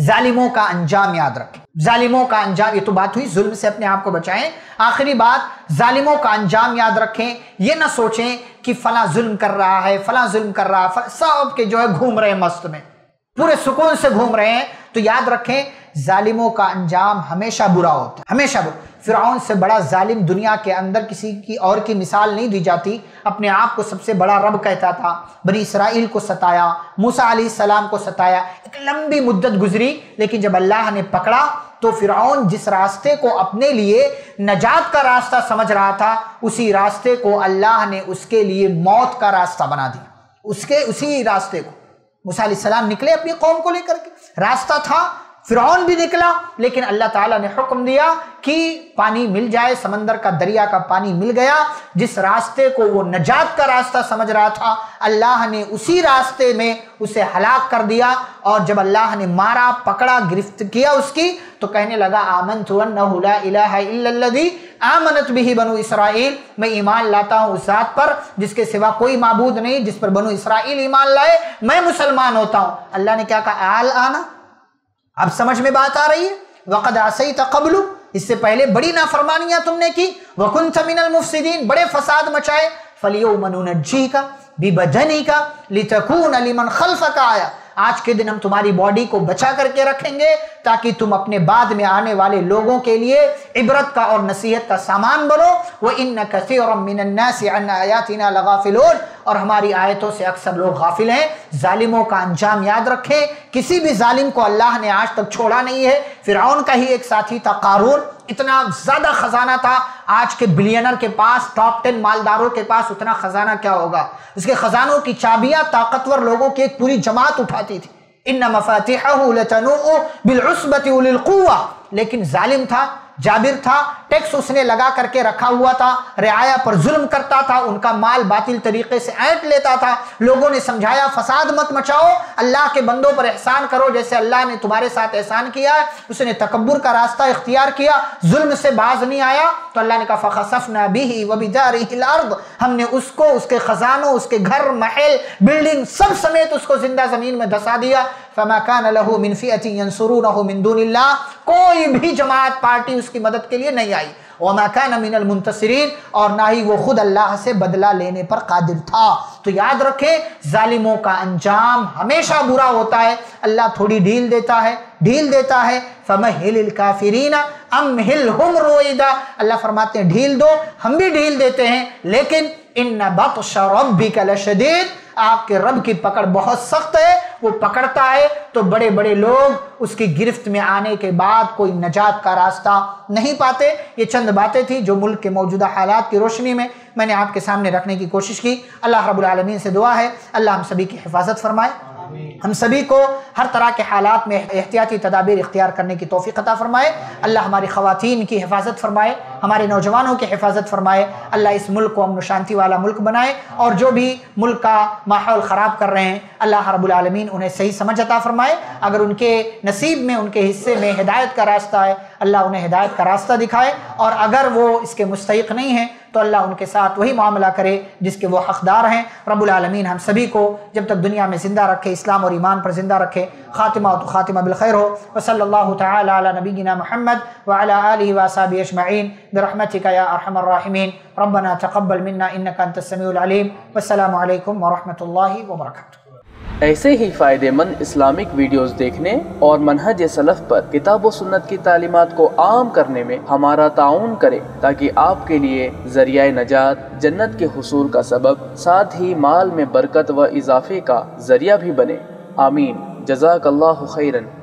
जालिमों का अंजाम याद रखें, जालिमों का अंजाम। ये तो बात हुई जुल्म से अपने आप को बचाएं। आखिरी बात, जालिमों का अंजाम याद रखें। ये ना सोचें कि फला जुल्म कर रहा है, फला जुल्म कर रहा है, सब के जो है घूम रहे मस्त में, पूरे सुकून से घूम रहे हैं। तो याद रखें, जालिमों का अंजाम हमेशा बुरा होता है, हमेशा बुरा। फिरौन से बड़ा जालिम दुनिया के अंदर किसी की और की मिसाल नहीं दी जाती। अपने आप को सबसे बड़ा रब कहता था, बनी इसराइल को सताया, मूसा अलैहिस्सलाम को सताया, एक लंबी मुद्दत गुजरी, लेकिन जब अल्लाह ने पकड़ा तो फिरौन जिस रास्ते को अपने लिए नजात का रास्ता समझ रहा था, उसी रास्ते को अल्लाह ने उसके लिए मौत का रास्ता बना दिया, उसी रास्ते को। मूसा अलैहिस्सलाम निकले अपनी कौम को लेकर के, रास्ता था, फिरौन भी निकला, लेकिन अल्लाह ताला ने हुक्म दिया कि पानी मिल जाए, समंदर का, दरिया का पानी मिल गया। जिस रास्ते को वो नजात का रास्ता समझ रहा था, अल्लाह ने उसी रास्ते में उसे हलाक कर दिया। और जब अल्लाह ने मारा, पकड़ा, गिरफ्त किया उसकी, तो कहने लगा, आमनतु अन्नहु ला इलाहा इल्लल्लज़ी आमनत बिही बनु इसराइल, मैं ईमान लाता हूँ उस ज़ात पर जिसके सिवा कोई माबूद नहीं जिस पर बनु इसराइल ईमान लाए, मैं मुसलमान होता हूँ। अल्लाह ने क्या कहा, आल आना, अब समझ में बात आ रही है, वक़द असैत क़ब्लु, इससे पहले बड़ी नाफरमानियां तुमने की, वकुन्त मिनल मुफ़सिदीन, बड़े फसाद मचाए, फलियौम नुनज्जीका बिबदनिका लितकून लिमन खल्फका आया, आज के दिन हम तुम्हारी बॉडी को बचा करके रखेंगे ताकि तुम अपने बाद में आने वाले लोगों के लिए इबरत का और नसीहत का सामान बनो। व इन्न कसीरम मिनन नासि अन आयातिना लगाफिलून, और हमारी आयतों से अक्सर लोग गाफिल हैं। जालिमों का अंजाम याद रखें। किसी भी जालिम को अल्लाह ने आज तक छोड़ा नहीं है। फिरौन का ही एक साथी था कारून, इतना ज्यादा खजाना था, आज के बिलियनर के पास, टॉप 10 मालदारों के पास उतना खजाना क्या होगा। इसके खजानों की चाबियां ताकतवर लोगों की एक पूरी जमात उठाती थी। इन्ना मफातिहु लतनूउ बिलउस्बति उलिल कुव्वा, लेकिन जालिम था, जाबिर था, टैक्स उसने लगा करके रखा हुआ था, रियाया पर जुल्म करता था, उनका माल बातिल तरीके से ऐंठ लेता था। लोगों ने समझाया फसाद मत मचाओ, अल्लाह के बंदों पर एहसान करो जैसे अल्लाह ने तुम्हारे साथ एहसान किया। उसने तकब्बुर का रास्ता इख्तियार किया, जुल्म से बाज नहीं आया, तो अल्लाह ने कहा फखसफना बिही वबिदारिहिल अर्द, हमने उसको, उसके खजानों, उसके घर, महल, बिल्डिंग सब समेत उसको जिंदा जमीन में धंसा दिया। फमा कान लहू मिन फिअतिन यंसुरूनहु मिन दुनिल्लाह, कोई भी जमात, पार्टी उसकी मदद के लिए नहीं आई। वमा कान मिनल मुंतसिरीन, और ना ही वो खुद अल्लाह से बदला लेने पर कादिर था। तो याद रखें, जालिमों का अंजाम हमेशा बुरा होता है। अल्लाह थोड़ी ढील देता है, ढील देता है। फमहिलिल काफिरीना अमहिलहुम रोइदा, अल्लाह फरमाते हैं ढील दो, हम भी ढील देते हैं, लेकिन इन्ना बत्श रब्बिका लशदीद, आपके रब की पकड़ बहुत सख्त है, वो पकड़ता है। तो बड़े बड़े लोग उसकी गिरफ्त में आने के बाद कोई नजात का रास्ता नहीं पाते। ये चंद बातें थी जो मुल्क के मौजूदा हालात की रोशनी में मैंने आपके सामने रखने की कोशिश की। अल्लाह रब्बुल आलमीन से दुआ है अल्लाह हम सभी की हिफाजत फरमाए, हम सभी को हर तरह के हालात में एहतियाती तदाबीर इख्तियार करने की तौफीक अता फरमाए। अल्लाह हमारी ख़वातीन की हिफाजत फरमाए, हमारे नौजवानों की हिफाजत फरमाए। अल्लाह इस मुल्क को अमन शांति वाला मुल्क बनाए, और जो भी मुल्क का माहौल ख़राब कर रहे हैं अल्लाह रब्बुल आलमीन उन्हें सही समझ अता फरमाए। अगर उनके नसीब में, उनके हिस्से में हिदायत का रास्ता है अल्लाह उन्हें हिदायत का रास्ता दिखाए, और अगर वो इसके मुस्तहिक़ नहीं हैं तो अल्लाह उनके साथ वही मामला करे जिसके वो हक़दार हैं। रब्बुल आलमीन हम सभी को जब तक दुनिया में ज़िंदा रखे, इस्लाम और ईमान पर ज़िंदा रखे। ख़ातिमा तो ख़ातिमा बिलखैर हो। व सल्लल्लाहु तआला अला नबीना मुहम्मद व अला आलिहि व असहाबिहि अजमईन बिरहमतिका या अरहमर राहिमीन। रब्बना तक़ब्बल मिन्ना इन्नका अंतस समीउल अलीम। वस्सलामु अलैकुम व रहमतुल्लाहि व बरकातुहू। ऐसे ही फ़ायदेमंद इस्लामिक वीडियोस देखने और मनहज सलफ़ पर किताब व सुन्नत की तालीमात को आम करने में हमारा ताउन करें, ताकि आपके लिए ज़रिया नजात, जन्नत के हुसूल का सबब, साथ ही माल में बरकत व इजाफे का ज़रिया भी बने। आमीन। जज़ाकल्लाहु खैरन।